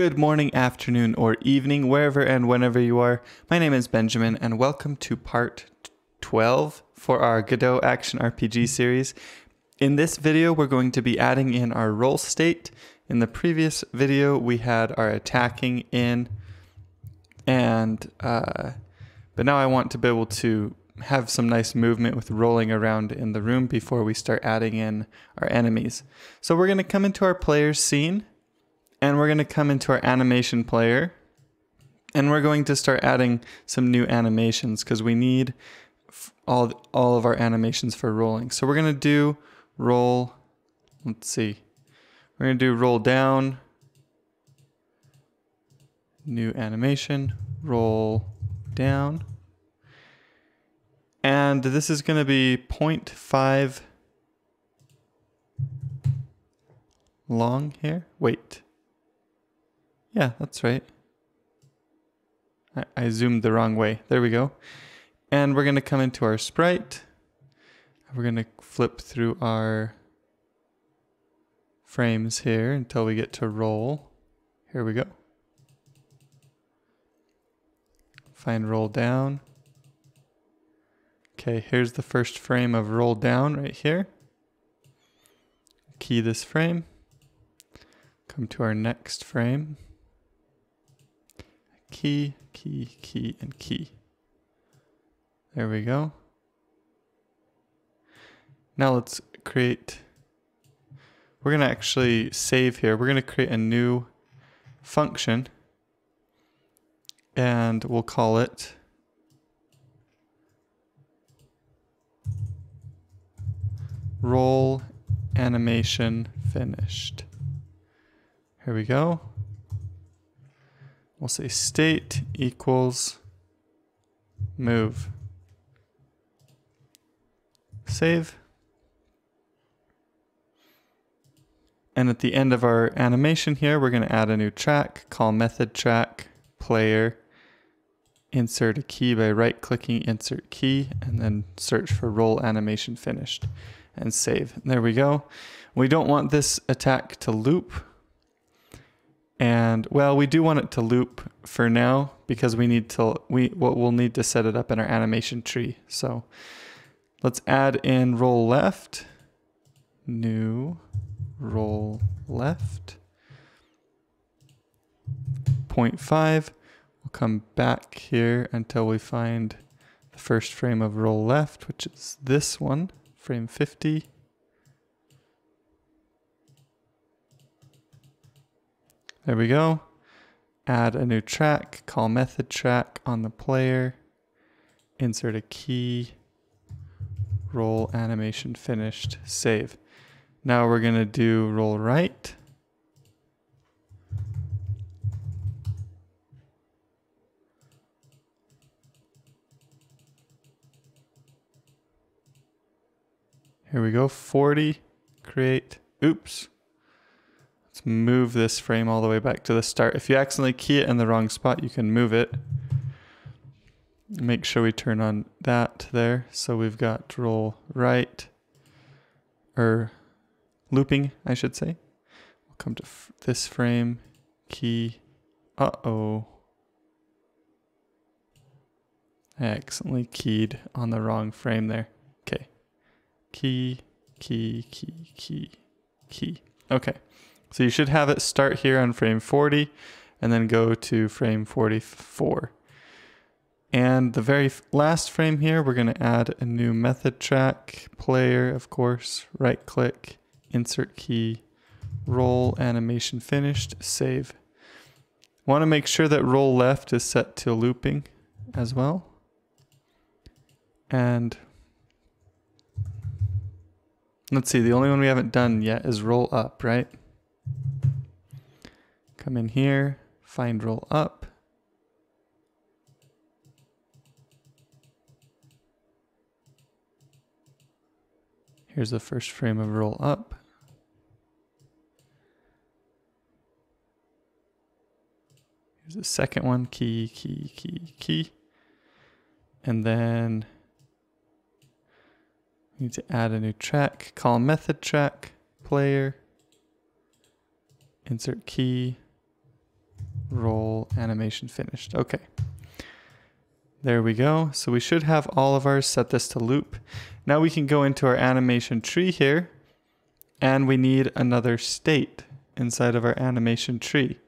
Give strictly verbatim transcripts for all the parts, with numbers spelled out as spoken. Good morning, afternoon, or evening, wherever and whenever you are. My name is Benjamin, and welcome to part twelve for our Godot Action R P G series. In this video, we're going to be adding in our roll state. In the previous video, we had our attacking in, and uh, but now I want to be able to have some nice movement with rolling around in the room before we start adding in our enemies. So we're going to come into our player's scene, and we're going to come into our animation player, and we're going to start adding some new animations because we need all, all of our animations for rolling. So we're going to do roll, let's see, we're going to do roll down, new animation, roll down. And this is going to be zero point five long here. Wait. Yeah, that's right. I, I zoomed the wrong way. There we go. And we're going to come into our sprite. We're going to flip through our frames here until we get to roll. Here we go. Find roll down. Okay, here's the first frame of roll down right here. Key this frame. Come to our next frame. Key, key, key, and key. There we go. Now let's create, we're gonna actually save here. We're gonna create a new function and we'll call it roll animation finished. Here we go. We'll say state equals move. Save. And at the end of our animation here, we're going to add a new track, call method track, player, insert a key by right-clicking, insert key, and then search for roll animation finished. And save. There we go. We don't want this attack to loop. And well, we do want it to loop for now because we need to we what we'll need to set it up in our animation tree. So let's add in roll left, new roll left, zero point five. We'll come back here until we find the first frame of roll left, which is this one. Frame fifty. There we go. Add a new track, call method track on the player, insert a key, roll animation finished, save. Now we're going to do roll right. Here we go, forty, create, oops. Let's move this frame all the way back to the start. If you accidentally key it in the wrong spot, you can move it. Make sure we turn on that there. So we've got roll right, or looping, I should say. We'll come to f this frame, key, uh-oh. I accidentally keyed on the wrong frame there. Okay. Key, key, key, key, key. Okay, so you should have it start here on frame forty and then go to frame forty-four. And the very last frame here, we're going to add a new method track, player, of course, right click, insert key, roll animation finished, save. Want to make sure that roll left is set to looping as well. And let's see, the only one we haven't done yet is roll up, right? Come in here, find roll up. Here's the first frame of roll up. Here's the second one, key, key, key, key. And then need to add a new track, call method track, player, insert key, roll animation finished. Okay, there we go. So we should have all of ours. Set this to loop. Now we can go into our animation tree here, and we need another state inside of our animation tree.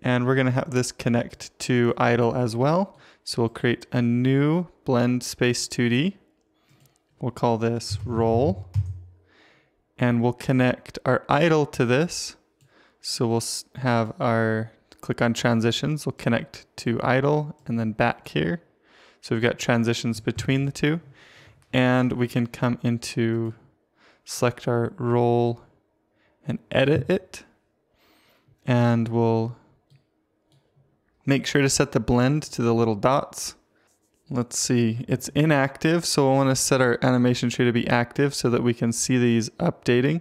And we're gonna have this connect to idle as well. So we'll create a new blend space two D. We'll call this roll. And we'll connect our idle to this. So we'll have our, click on transitions, we'll connect to idle and then back here. So we've got transitions between the two. And we can come into, select our roll and edit it. And we'll make sure to set the blend to the little dots. Let's see, it's inactive, so I want to set our animation tree to be active so that we can see these updating.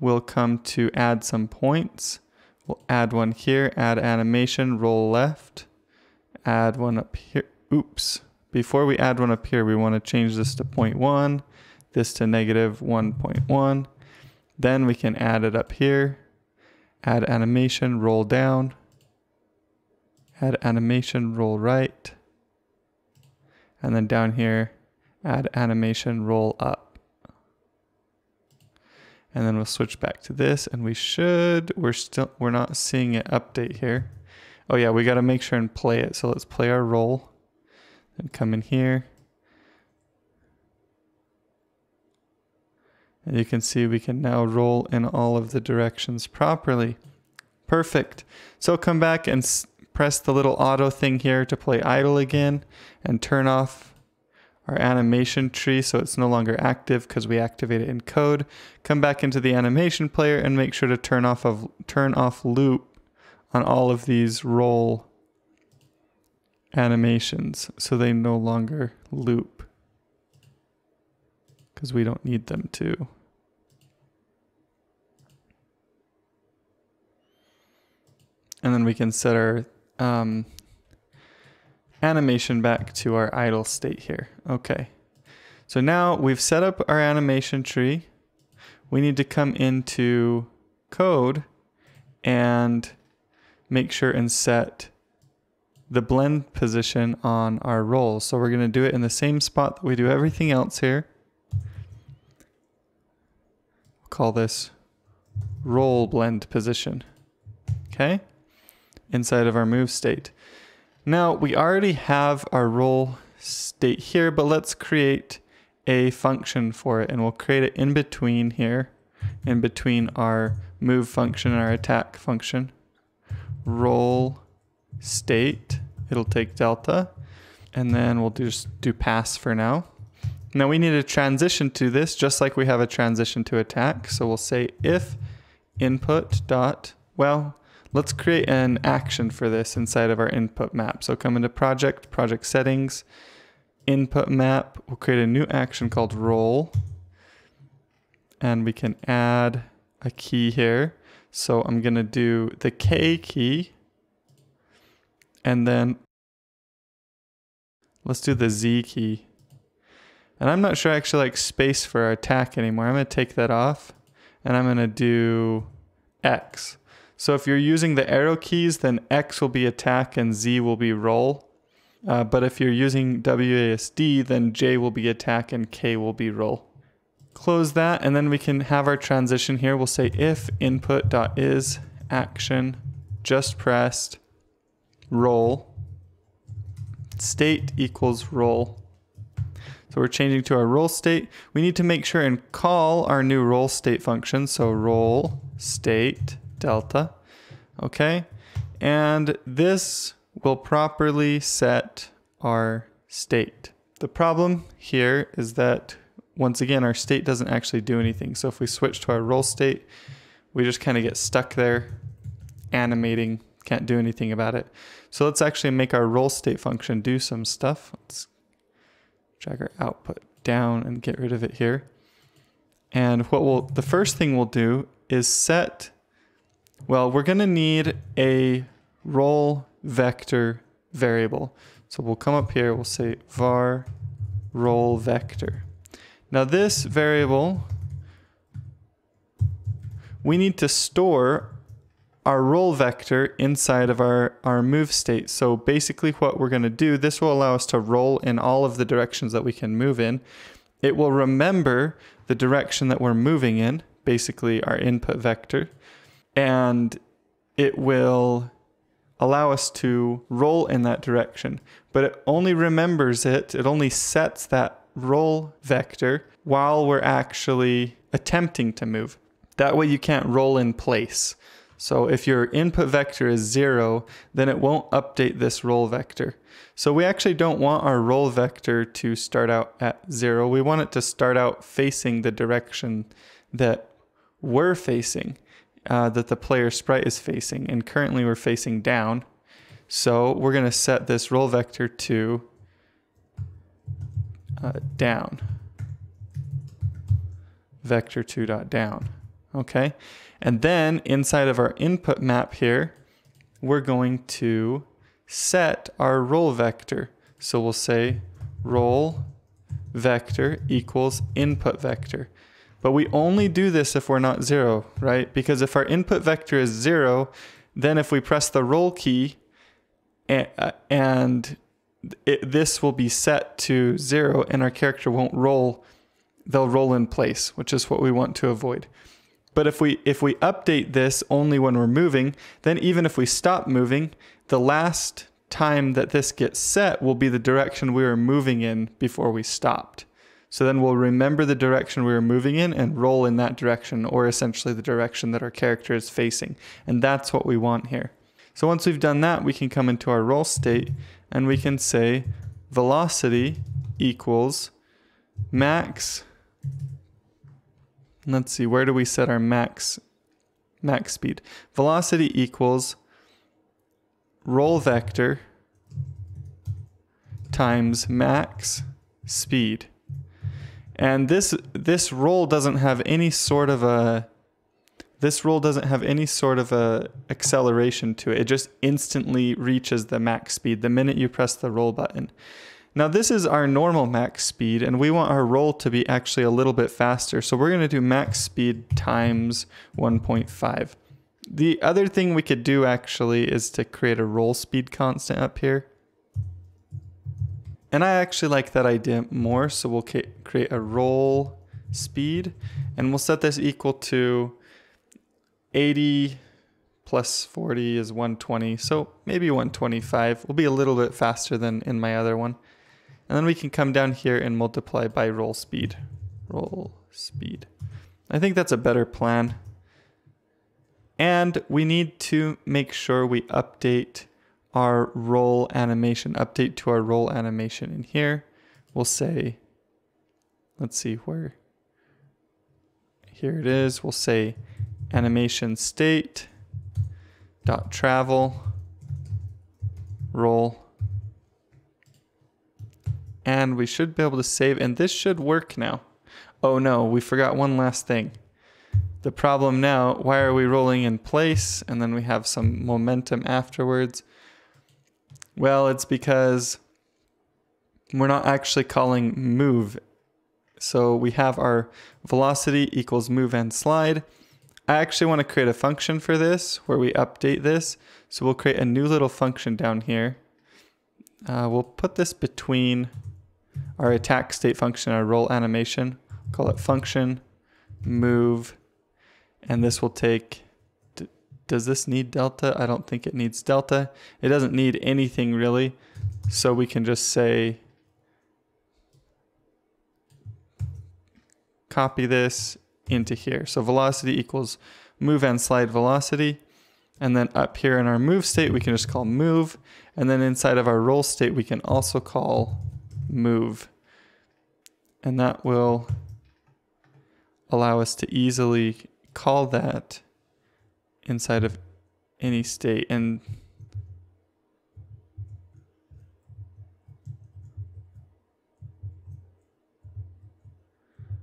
We'll come to add some points. We'll add one here, add animation, roll left, add one up here. Oops, before we add one up here, we want to change this to zero point one, this to negative one point one. Then we can add it up here, add animation, roll down, add animation, roll right. And then down here, add animation, roll up. And then we'll switch back to this, and we should, we're still, we're not seeing it update here. Oh yeah, we gotta make sure and play it. So let's play our roll and come in here. And you can see we can now roll in all of the directions properly. Perfect. So come back and press the little auto thing here to play idle again and turn off our animation tree so it's no longer active because we activate it in code. Come back into the animation player and make sure to turn off of turn off loop on all of these roll animations so they no longer loop because we don't need them to. And then we can set our Um, animation back to our idle state here. Okay, so now we've set up our animation tree. We need to come into code and make sure and set the blend position on our roll. So we're going to do it in the same spot that we do everything else here. We'll call this roll blend position. Okay, inside of our move state. Now we already have our roll state here, but let's create a function for it, and we'll create it in between here, in between our move function and our attack function. Roll state, it'll take delta, and then we'll just do pass for now. Now we need a transition to this, just like we have a transition to attack. So we'll say if input dot, well, let's create an action for this inside of our input map. So come into project, project settings, input map. We'll create a new action called roll. And we can add a key here. So I'm gonna do the K key. And then let's do the Z key. And I'm not sure I actually like space for our attack anymore. I'm gonna take that off and I'm gonna do X. So if you're using the arrow keys, then X will be attack and Z will be roll. Uh, but if you're using W A S D, then J will be attack and K will be roll. Close that, and then we can have our transition here. We'll say if input.is action just pressed roll state equals roll. So we're changing to our roll state. We need to make sure and call our new roll state function. So roll state delta. Okay, and this will properly set our state. The problem here is that once again our state doesn't actually do anything. So if we switch to our roll state, we just kind of get stuck there animating, can't do anything about it. So let's actually make our roll state function do some stuff. Let's drag our output down and get rid of it here. And what we'll, the first thing we'll do is set, well, we're going to need a roll vector variable. So we'll come up here, we'll say var roll vector. Now this variable, we need to store our roll vector inside of our, our move state. So basically what we're going to do, this will allow us to roll in all of the directions that we can move in. It will remember the direction that we're moving in, basically our input vector, and it will allow us to roll in that direction. But it only remembers it, it only sets that roll vector while we're actually attempting to move. That way you can't roll in place. So if your input vector is zero, then it won't update this roll vector. So we actually don't want our roll vector to start out at zero. We want it to start out facing the direction that we're facing, uh, that the player sprite is facing. And currently we're facing down. So we're going to set this roll vector to uh, down. vector two dot down. Okay, and then inside of our input map here, we're going to set our roll vector. So we'll say roll vector equals input vector. But we only do this if we're not zero, right? Because if our input vector is zero, then if we press the roll key, and, uh, and it, this will be set to zero and our character won't roll, they'll roll in place, which is what we want to avoid. But if we if we update this only when we're moving, then even if we stop moving, the last time that this gets set will be the direction we were moving in before we stopped. So then we'll remember the direction we were moving in and roll in that direction, or essentially the direction that our character is facing. And that's what we want here. So once we've done that, we can come into our roll state and we can say velocity equals max. Let's see, where do we set our max max speed? Velocity equals roll vector times max speed. And this this roll doesn't have any sort of a this roll doesn't have any sort of a acceleration to it. It just instantly reaches the max speed the minute you press the roll button. Now this is our normal max speed, and we want our roll to be actually a little bit faster. So we're going to do max speed times one point five. The other thing we could do actually is to create a roll speed constant up here. And I actually like that idea more, so we'll create a roll speed, and we'll set this equal to eighty plus forty is one twenty, so maybe one twenty-five. Will be a little bit faster than in my other one. And then we can come down here and multiply by roll speed. Roll speed. I think that's a better plan. And we need to make sure we update our roll animation. Update to our roll animation in here. We'll say, let's see where. Here it is. We'll say animation state dot travel roll. And we should be able to save, and this should work now. Oh no, we forgot one last thing. The problem now, why are we rolling in place? And then we have some momentum afterwards. Well, it's because we're not actually calling move. So we have our velocity equals move and slide. I actually want to create a function for this where we update this. So we'll create a new little function down here. Uh, we'll put this between our attack state function, our roll animation, call it function move, and this will take, d does this need delta? I don't think it needs delta. It doesn't need anything really. So we can just say, copy this into here. So velocity equals move and slide velocity. And then up here in our move state, we can just call move. And then inside of our roll state, we can also call move. And that will allow us to easily call that inside of any state. And I'm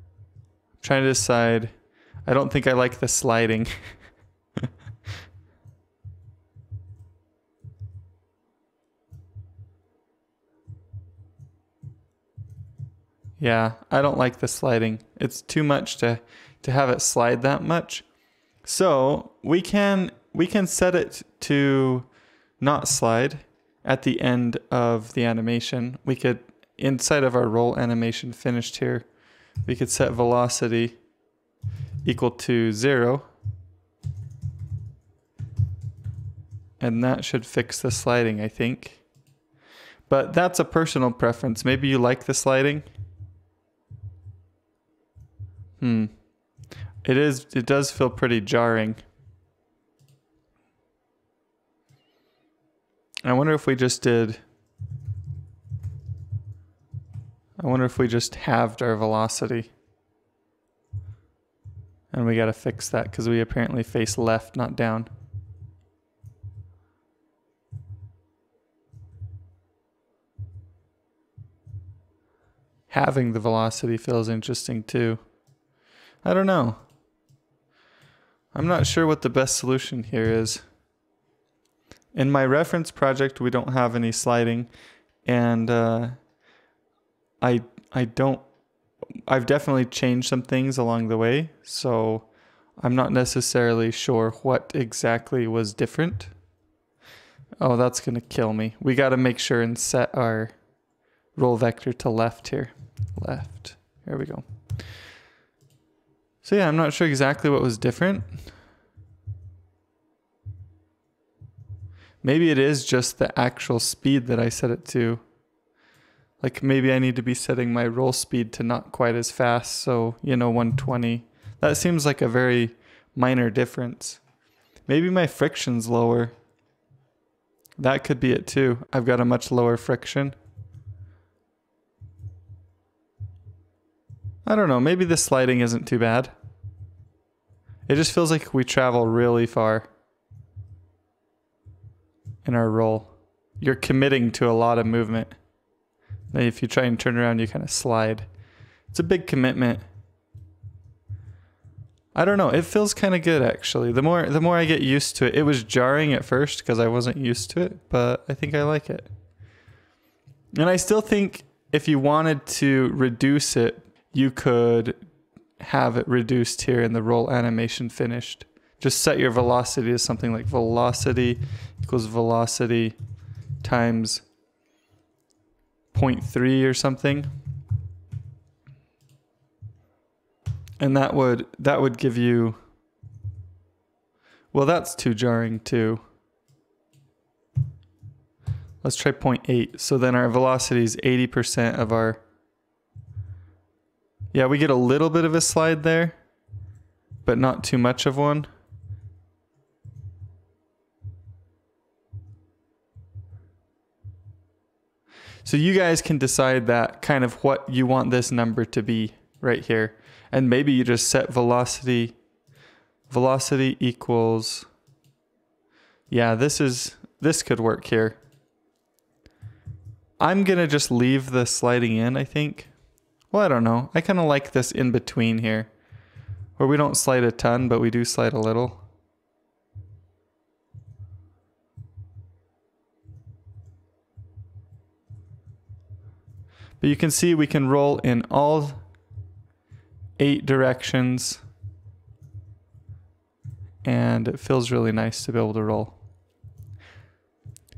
trying to decide. I don't think I like the sliding. Yeah, I don't like the sliding. It's too much to, to have it slide that much. So we can we can set it to not slide at the end of the animation. We could, inside of our roll animation finished here, we could set velocity equal to zero. And that should fix the sliding, I think. But that's a personal preference. Maybe you like the sliding. Hmm. It is, it does feel pretty jarring. I wonder if we just did, I wonder if we just halved our velocity. And we gotta fix that because we apparently face left, not down. Halving the velocity feels interesting too. I don't know. I'm not sure what the best solution here is. In my reference project, we don't have any sliding, and uh, I I don't. I've definitely changed some things along the way, so I'm not necessarily sure what exactly was different. Oh, that's gonna kill me. We got to make sure and set our roll vector to left here. Left. Here we go. So yeah, I'm not sure exactly what was different. Maybe it is just the actual speed that I set it to. Like maybe I need to be setting my roll speed to not quite as fast, so, you know, one twenty. That seems like a very minor difference. Maybe my friction's lower. That could be it too. I've got a much lower friction. I don't know, maybe the sliding isn't too bad. It just feels like we travel really far in our roll. You're committing to a lot of movement. Now if you try and turn around, you kind of slide. It's a big commitment. I don't know, it feels kind of good actually. The more, the more I get used to it, it was jarring at first because I wasn't used to it, but I think I like it. And I still think if you wanted to reduce it, you could have it reduced here in the roll animation finished. Just set your velocity to something like velocity equals velocity times zero point three or something. And that would, that would give you, well, that's too jarring too. Let's try zero point eight. So then our velocity is eighty percent of our, yeah, we get a little bit of a slide there, but not too much of one. So you guys can decide that kind of what you want this number to be right here. And maybe you just set velocity, velocity equals, yeah, this is, this could work here. I'm gonna just leave the sliding in, I think. Well, I don't know. I kind of like this in between here, where we don't slide a ton, but we do slide a little. But you can see we can roll in all eight directions, and it feels really nice to be able to roll.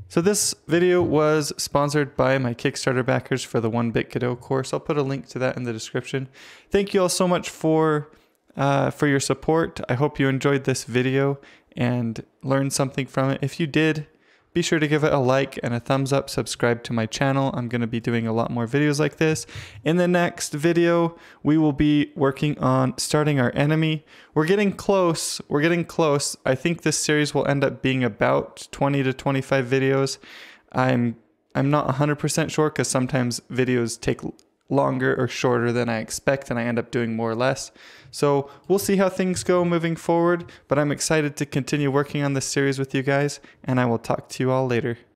So this video was sponsored by my Kickstarter backers for the One Bit Godot course. I'll put a link to that in the description. Thank you all so much for, uh, for your support. I hope you enjoyed this video and learned something from it. If you did, be sure to give it a like and a thumbs up, subscribe to my channel. I'm going to be doing a lot more videos like this. In the next video, we will be working on starting our enemy. We're getting close. We're getting close. I think this series will end up being about twenty to twenty-five videos. I'm I'm not one hundred percent sure because sometimes videos take longer or shorter than I expect and I end up doing more or less. So we'll see how things go moving forward, but I'm excited to continue working on this series with you guys, and I will talk to you all later.